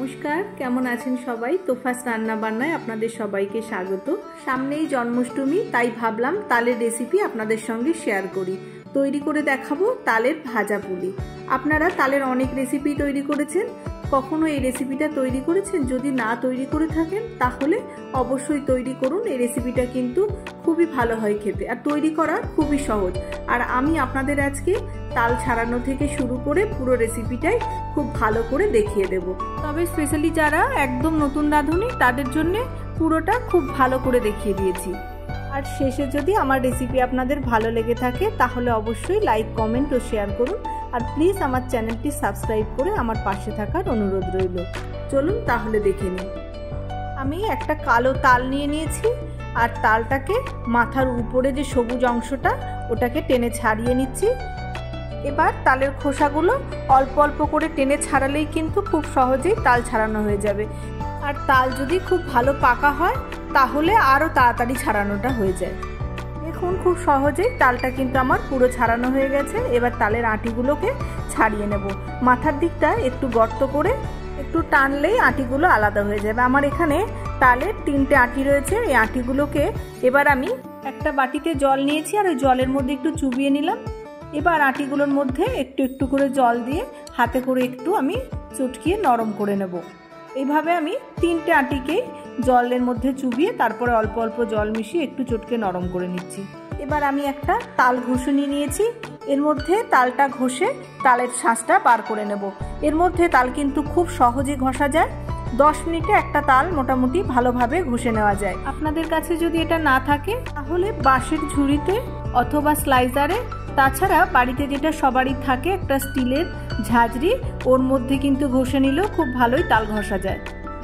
नमस्कार केमन आছেন সবাই তোফাস রান্না বান্নায় আপনাদের সবাইকে স্বাগত। সামনেই জন্মাষ্টমী, তাই ভাবলাম তালের রেসিপি আপনাদের সঙ্গে শেয়ার করি। তৈরি করে দেখাবো তালের ভাজা পুলি। আপনারা তালের অনেক রেসিপি তৈরি করেছেন, কখনো এই রেসিপিটা তৈরি করেছেন? যদি না তৈরি করে থাকেন তাহলে অবশ্যই তৈরি করুন। এই রেসিপিটা কিন্তু খুবই ভালো হয় খেতে আর তৈরি করা খুবই সহজ। আর আমি আপনাদের আজকে তাল ছাড়ানো থেকে শুরু করে পুরো রেসিপিটাই খুব ভালো করে দেখিয়ে দেব। তবে স্পেশালি যারা একদম নতুন রাঁধুনি তাদের জন্য পুরোটা খুব ভালো করে দেখিয়ে দিয়েছি। আর শেষে যদি আমার রেসিপি আপনাদের ভালো লেগে থাকে তাহলে অবশ্যই লাইক, কমেন্ট ও শেয়ার করুন। আর প্লিজ আমার চ্যানেলটি সাবস্ক্রাইব করে আমার পাশে থাকার অনুরোধ রইল। চলুন তাহলে দেখে নিই। আমি একটা কালো তাল নিয়ে নিয়েছি আর তালটাকে মাথার উপরে যে সবুজ অংশটা ওটাকে টেনে ছাড়িয়ে নিচ্ছি। এবার তালের খোসাগুলো অল্প অল্প করে টেনে ছাড়ালেই কিন্তু খুব সহজেই তাল ছাড়ানো হয়ে যাবে। আর তাল যদি খুব ভালো পাকা হয় তাহলে আরও তাড়াতাড়ি ছাড়ানোটা হয়ে যায়। এখন খুব সহজেই তালটা কিন্তু আমার পুরো ছাড়ানো হয়ে গেছে। এবার তালের আঁটিগুলোকে ছাড়িয়ে নেব। মাথার দিকটা একটু গর্ত করে একটু টানলেই আঁটিগুলো আলাদা হয়ে যাবে। আমার এখানে তালের তিনটে আঁটি রয়েছে। এই আঁটিগুলোকে এবার আমি একটা বাটিতে জল নিয়েছি আর ওই জলের মধ্যে একটু চুবিয়ে নিলাম। এবার আঁটিগুলোর মধ্যে একটু একটু করে জল দিয়ে হাতে করে একটু আমি চটকিয়ে নরম করে নেব। এইভাবে আমি তিনটে আঁটিকে জলের মধ্যে চুবিয়ে তারপরে অল্প অল্প জল মিশিয়ে একটু চটকে নরম করে নিচ্ছি। এবার আমি একটা তাল ঘষুনি নিয়েছি, এর মধ্যে তালটা ঘষে তালের শাঁসটা বার করে নেব। এর মধ্যে তাল কিন্তু খুব সহজে ঘষা যায়। 10 মিনিটে একটা তাল মোটামুটি ভালোভাবে ঘষে নেওয়া যায়। আপনাদের কাছে যদি এটা না থাকে তাহলে বাঁশের ঝুড়িতে অথবা স্লাইসারে, তাছাড়া বাড়িতে যেটা সবারই থাকে একটা স্টিলের ঝাঁঝরি, ওর মধ্যে কিন্তু ঘষে নিলেও খুব ভালোই তাল ঘষা যায়।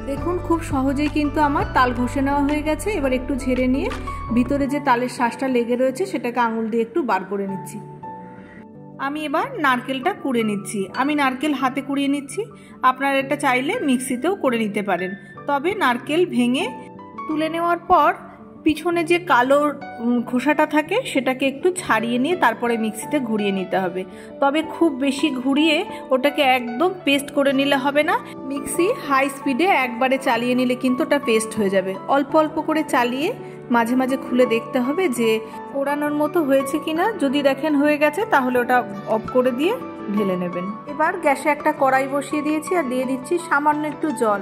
দেখুন খুব সহজেই কিন্তু আমার তাল ঘষে নেওয়া হয়ে গেছে। এবার একটু ঝেড়ে নিয়ে ভিতরে যে তালের শাঁসটা লেগে রয়েছে সেটাকে আঙুল দিয়ে একটু বার করে নিচ্ছি। আমি এবার নারকেলটা কুড়ে নিচ্ছি। আমি নারকেল হাতে কুড়িয়ে নিচ্ছি, আপনারা এটা চাইলে মিক্সিতেও করে নিতে পারেন। তবে নারকেল ভেঙে তুলে নেওয়ার পর পিছনে যে কালো খোসাটা থাকে সেটাকে একটু ছাড়িয়ে নিয়ে তারপরে মিক্সিতে ঘুরিয়ে নিতে হবে। তবে খুব বেশি ঘুরিয়ে ওটাকে একদম পেস্ট করে নিলে হবে না। মিক্সি হাই স্পিডে একবারে চালিয়ে নিলে কিন্তু ওটা পেস্ট হয়ে যাবে। অল্প অল্প করে চালিয়ে মাঝে মাঝে খুলে দেখতে হবে যে ওড়ানোর মতো হয়েছে কিনা। যদি দেখেন হয়ে গেছে তাহলে ওটা অফ করে দিয়ে ঢেলে নেবেন। এবার গ্যাসে একটা কড়াই বসিয়ে দিয়েছি আর দিয়ে দিচ্ছি সামান্য একটু জল।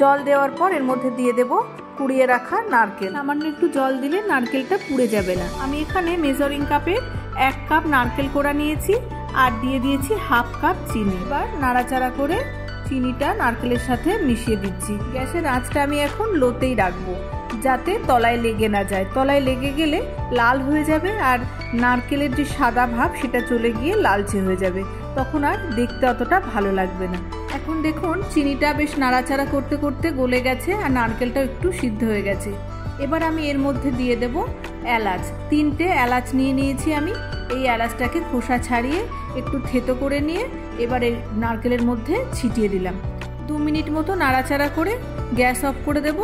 জল দেওয়ার পর এর মধ্যে দিয়ে দেবো কুড়িয়ে রাখা নারকেল। সামান্য একটু জল দিলে নারকেলটা পুড়ে যাবে না। আমি এখানে মেজারিং কাপে 1 কাপ নারকেল কোড়া নিয়েছি আর দিয়ে দিয়েছি 1/2 কাপ চিনি। এবার নাড়াচাড়া করে চিনিটা নারকেলের সাথে মিশিয়ে দিচ্ছি। গ্যাসের আঁচটা আমি এখন লোতেই রাখবো যাতে তলায় লেগে না যায়। তলায় লেগে গেলে লাল হয়ে যাবে আর নারকেলের যে সাদা ভাব সেটা চলে গিয়ে লালচে হয়ে যাবে, তখন আর দেখতে অতটা ভালো লাগবে না। এখন দেখুন চিনিটা বেশ নাড়াচাড়া করতে করতে গলে গেছে আর নারকেলটা একটু সিদ্ধ হয়ে গেছে। এবার আমি এর মধ্যে দিয়ে দেব এলাচ। 3টে এলাচ নিয়ে নিয়েছি আমি। এই এলাচটাকে খোসা ছাড়িয়ে একটু থেতো করে নিয়ে এবার এই নারকেলের মধ্যে ছিটিয়ে দিলাম। 2 মিনিট মতো নাড়াচাড়া করে গ্যাস অফ করে দেব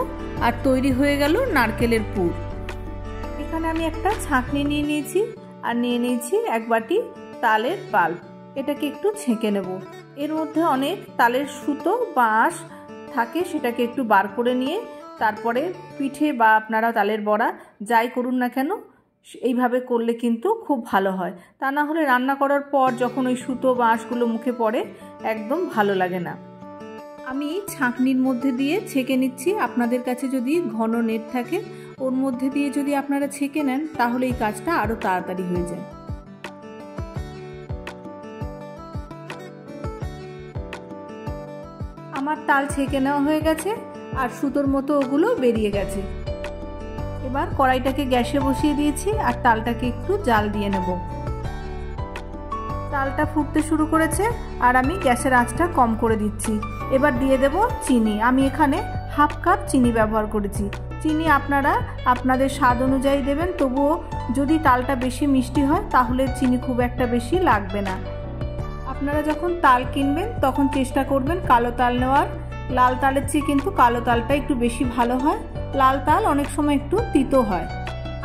আর তৈরি হয়ে গেল নারকেলের পুর। এখানে আমি একটা ছাঁকনি নিয়ে নিয়েছি আর নিয়ে নিয়েছি 1 বাটি তালের পাল্প। এটাকে একটু ছেঁকে নেব। এর মধ্যে অনেক তালের সুতো বাঁশ থাকে, সেটাকে একটু বার করে নিয়ে তারপরে পিঠে বা আপনারা তালের বড়া যাই করুন না কেন এইভাবে করলে কিন্তু খুব ভালো হয়। তা না হলে রান্না করার পর যখন ওই সুতো বাঁশগুলো মুখে পড়ে একদম ভালো লাগে না। আমি ছাঁকনির মধ্যে দিয়ে ছেঁকে নিচ্ছি। আপনাদের কাছে যদি ঘন নেট থাকে ওর মধ্যে দিয়ে যদি আপনারা ছেঁকে নেন তাহলে এই কাজটা আরও তাড়াতাড়ি হয়ে যায়। আমার তাল ছেঁকে নেওয়া হয়ে গেছে আর সুতোর মতো ওগুলো বেরিয়ে গেছে। এবার কড়াইটাকে গ্যাসে বসিয়ে দিয়েছি আর তালটাকে একটু জাল দিয়ে নেব। তালটা ফুটতে শুরু করেছে আর আমি গ্যাসের আঁচটা কম করে দিচ্ছি। এবার দিয়ে দেব চিনি। আমি এখানে 1/2 কাপ চিনি ব্যবহার করেছি। চিনি আপনারা আপনাদের স্বাদ অনুযায়ী দেবেন, তবুও যদি তালটা বেশি মিষ্টি হয় তাহলে চিনি খুব একটা বেশি লাগবে না। আপনারা যখন তাল কিনবেন তখন চেষ্টা করবেন কালো তাল নেওয়ার। লাল তালের চেয়ে কিন্তু কালো তালটা একটু বেশি ভালো হয়। লাল তাল অনেক সময় একটু তিতো হয়।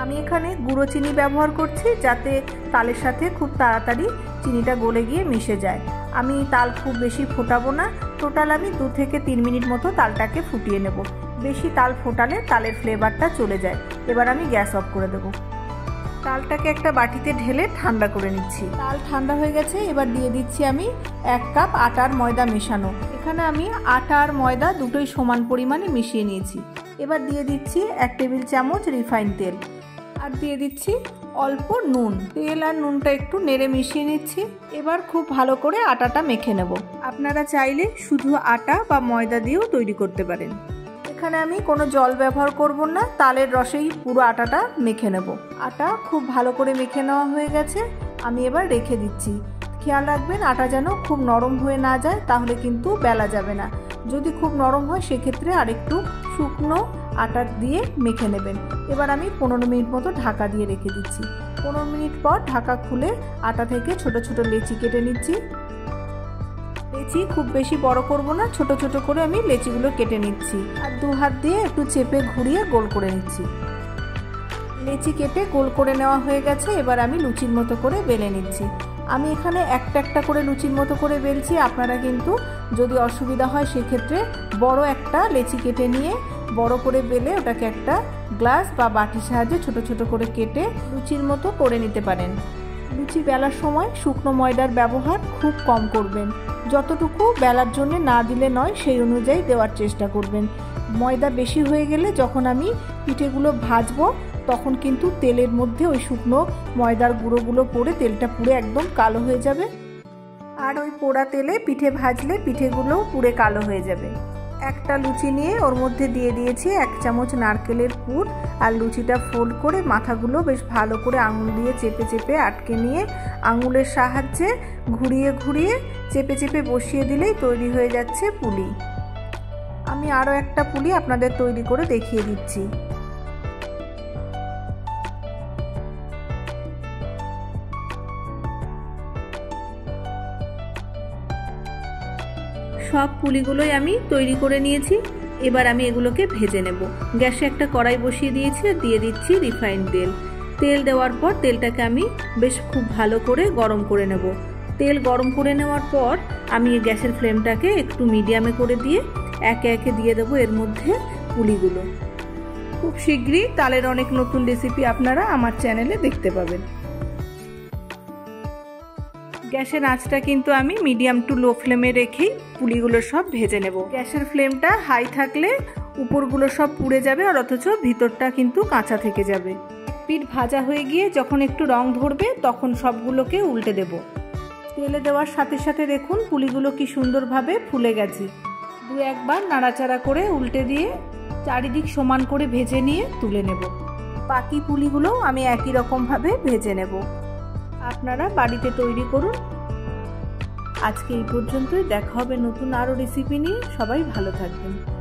আমি এখানে গুঁড়ো চিনি ব্যবহার করছি যাতে তালের সাথে খুব তাড়াতাড়ি চিনিটা গলে গিয়ে মিশে যায়। আমি তাল খুব বেশি ফোটাবো না, टोटाल आमी 2 थेके 3 मिनट मतो तालटाके फुटिए नेब। बेशी ताल फोटाले तालेर फ्लेवरटा चले जाए। एबार आमी ग्यास अफ करे देब। तालटाके एकटा बाटीते ढेले ठंडा करे निচ্ছি। ताल ठंडा हो गेছে। एबार दिए दिচ্ছি आमी 1 कप आटार मयदा मेशानो। এখানে আমি আটা আর ময়দা দুটোই সমান পরিমাণে মিশিয়ে নিয়েছি। এবার দিয়ে দিচ্ছি 1 টেবিল চামচ রিফাইন তেল আর দিয়ে দিচ্ছি অল্প নুন। তেল আর নুনটা একটু নেড়ে মিশিয়ে নিচ্ছি। এবার খুব ভালো করে আটাটা মেখে নেব। আপনারা চাইলে শুধু আটা বা ময়দা দিয়েও তৈরি করতে পারেন। এখানে আমি কোনো জল ব্যবহার করব না, তালের রসেই পুরো আটাটা মেখে নেব। আটা খুব ভালো করে মেখে নেওয়া হয়ে গেছে। আমি এবার রেখে দিচ্ছি। খেয়াল রাখবেন আটা যেন খুব নরম হয়ে না যায়, তাহলে কিন্তু বেলা যাবে না। যদি খুব নরম হয় সেক্ষেত্রে আরেকটু শুকনো আটা দিয়ে মেখে নেবেন। এবার আমি 15 মিনিট মতো ঢাকা দিয়ে রেখে দিচ্ছি। 15 মিনিট পর ঢাকা খুলে আটা থেকে ছোট ছোট লেচি কেটে নিচ্ছি। লেচি খুব বেশি বড় করব না, ছোট ছোট করে আমি লেচিগুলো কেটে নিচ্ছি আর দু হাত দিয়ে একটু চেপে ঘুরিয়ে গোল করে নিচ্ছি। লেচি কেটে গোল করে নেওয়া হয়ে গেছে। এবার আমি লুচির মতো করে বেলে নিচ্ছি। আমি এখানে একটা একটা করে লুচির মতো করে বেলছি। আপনারা কিন্তু যদি অসুবিধা হয় সেক্ষেত্রে বড় একটা লেচি কেটে নিয়ে বড় করে বেলে ওটাকে একটা গ্লাস বা বাটির সাহায্যে ছোট ছোট করে কেটে লুচির মতো করে নিতে পারেন। লুচি বেলার সময় শুকনো ময়দার ব্যবহার খুব কম করবেন। যতটুকু বেলার জন্য না দিলে নয় সেই অনুযায়ী দেওয়ার চেষ্টা করবেন। ময়দা বেশি হয়ে গেলে যখন আমি পিঠেগুলো ভাজবো তখন কিন্তু তেলের মধ্যে ওই শুকনো ময়দার গুঁড়োগুলো পড়ে তেলটা পুড়ে একদম কালো হয়ে যাবে। আর ওই পোড়া তেলে পিঠে ভাজলে পিঠেগুলো পুড়ে কালো হয়ে যাবে। একটা লুচি নিয়ে ওর মধ্যে দিয়ে দিয়েছি 1 চামচ নারকেলের পুর আর লুচিটা ফোল্ড করে মাথাগুলো বেশ ভালো করে আঙুল দিয়ে চেপে চেপে আটকে নিয়ে আঙুলের সাহায্যে ঘুরিয়ে ঘুরিয়ে চেপে চেপে বসিয়ে দিলেই তৈরি হয়ে যাচ্ছে পুলি। আমি আরও একটা পুলি আপনাদের তৈরি করে দেখিয়ে দিচ্ছি। সব পুলিগুলোই আমি তৈরি করে নিয়েছি। এবার আমি এগুলোকে ভেজে নেব। গ্যাসে একটা কড়াই বসিয়ে দিয়েছি আর দিয়ে দিচ্ছি রিফাইন্ড তেল। তেল দেওয়ার পর তেলটাকে আমি বেশ খুব ভালো করে গরম করে নেব। তেল গরম করে নেওয়ার পর আমি গ্যাসের ফ্লেমটাকে একটু মিডিয়ামে করে দিয়ে একে একে দিয়ে দেবো এর মধ্যে পুলিগুলো। খুব শীঘ্রই তালের অনেক নতুন রেসিপি আপনারা আমার চ্যানেলে দেখতে পাবেন। গ্যাসের আঁচটা কিন্তু আমি মিডিয়াম টু লো ফ্লেমে রেখেই পুলিগুলো সব ভেজে নেব। গ্যাসের ফ্লেমটা হাই থাকলে উপরগুলো সব পুড়ে যাবে আর অথচ ভিতরটা কিন্তু কাঁচা থেকে যাবে। পিঠ ভাজা হয়ে গিয়ে যখন একটু রং ধরবে তখন সবগুলোকে উল্টে দেব। তেলে দেওয়ার সাথে সাথে দেখুন পুলিগুলো কি সুন্দরভাবে ফুলে গেছে। 2-1 বার নাড়াচাড়া করে উল্টে দিয়ে চারিদিক সমান করে ভেজে নিয়ে তুলে নেব। বাকি পুলিগুলোও আমি একই রকমভাবে ভেজে নেব। আপনারা বাড়িতে তৈরি করুন। আজকে এই পর্যন্তই। দেখা হবে নতুন আরও রেসিপি নিয়ে। সবাই ভালো থাকবেন।